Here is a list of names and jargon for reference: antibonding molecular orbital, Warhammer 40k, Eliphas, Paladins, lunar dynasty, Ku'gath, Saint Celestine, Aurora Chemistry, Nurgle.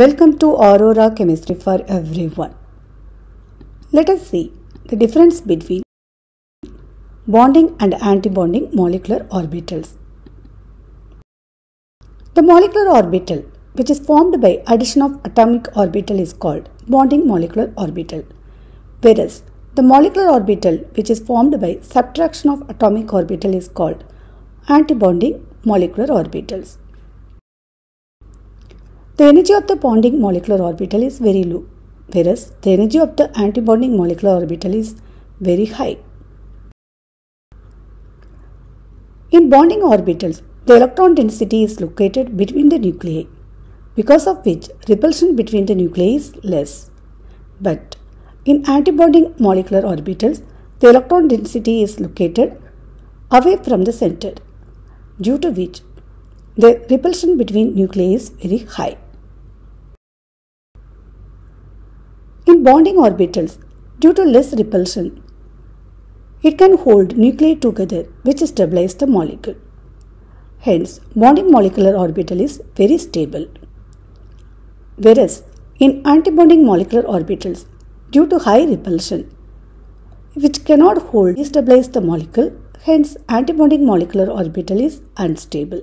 Welcome to Aurora Chemistry for everyone. Let us see the difference between bonding and antibonding molecular orbitals. The molecular orbital which is formed by addition of atomic orbital is called bonding molecular orbital, whereas the molecular orbital which is formed by subtraction of atomic orbital is called antibonding molecular orbitals. The energy of the bonding molecular orbital is very low, whereas the energy of the antibonding molecular orbital is very high. In bonding orbitals, the electron density is located between the nuclei, because of which repulsion between the nuclei is less. But in antibonding molecular orbitals, the electron density is located away from the center, due to which the repulsion between nuclei is very high. In bonding orbitals, due to less repulsion, it can hold nuclei together, which stabilizes the molecule. Hence, bonding molecular orbital is very stable. Whereas, in antibonding molecular orbitals, due to high repulsion, which cannot hold destabilize the molecule, hence antibonding molecular orbital is unstable.